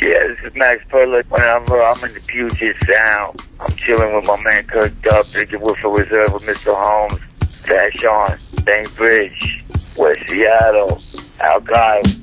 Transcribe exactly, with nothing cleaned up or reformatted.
Yeah, this is Max Perlich. Whenever I'm in the Puget Sound, I'm chilling with my man Kirk Dubb, drinking Woodford Reserve with Mister Holmes, Fashawn, Saint Bridge, West Seattle, Al Qaeda.